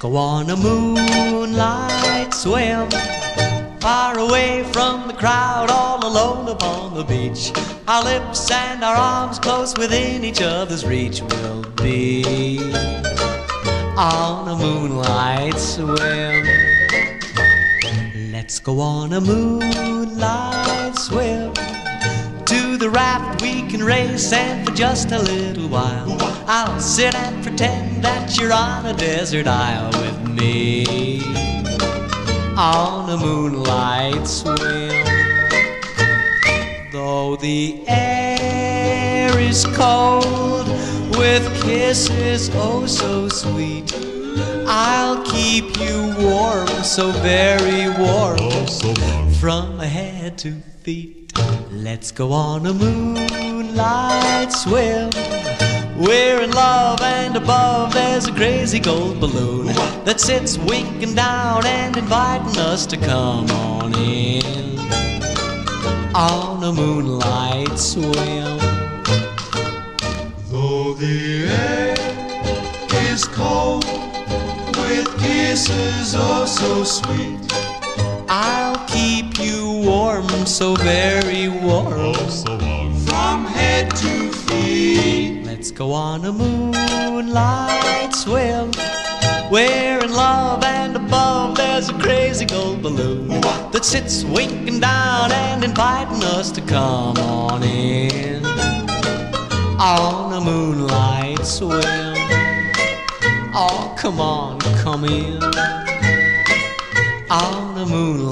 Go on a moonlight swim, far away from the crowd, all alone upon the beach. Our lips and our arms close within each other's reach. We'll be on a moonlight swim. Let's go on a moonlight swim. To the raft we can race, and for just a little while I'll sit and pretend that you're on a desert isle with me on a moonlight swim. Though the air is cold, with kisses oh so sweet, I'll keep you warm, so very warm, oh, so warm, from head to feet. Let's go on a moonlight swim. We're in love, and above there's a crazy gold balloon that sits winking down and inviting us to come on in on a moonlight swim. Though the air is cold, with kisses oh so sweet, I'll keep you warm, so very warm, oh, so warm, from head to feet. Let's go on a moonlight swim. We're in love, and above there's a crazy gold balloon that sits winking down and inviting us to come on in on a moonlight swim. Oh, come on, come in on a moonlight